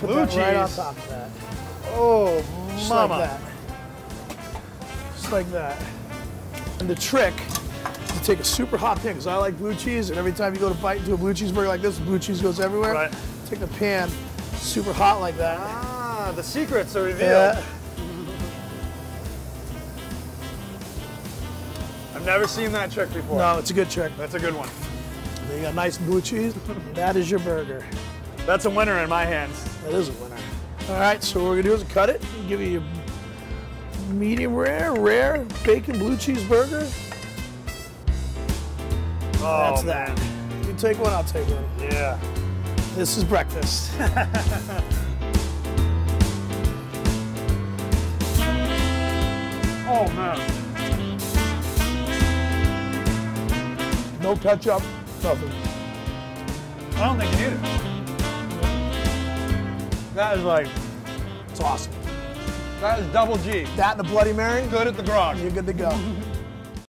put that right on top of that. Oh, just mama. Like that. Just like that. And the trick is to take a super hot pan, because I like blue cheese, and every time you go to bite into a blue cheeseburger like this, blue cheese goes everywhere. Right. Take the pan, super hot like that. Ah, the secrets are revealed. Yeah. I've never seen that trick before. No, it's a good trick. That's a good one. You got nice blue cheese. That is your burger. That's a winner in my hands. That is a winner. All right, so what we're gonna do is cut it. We'll give you a medium rare, rare bacon blue cheese burger. Oh, that's that. Man. You take one, I'll take one. Yeah. This is breakfast. Oh man. No ketchup, nothing. I don't think you need it. That is like... It's awesome. That is double G. That and a Bloody Mary. Good at the Grog. You're good to go.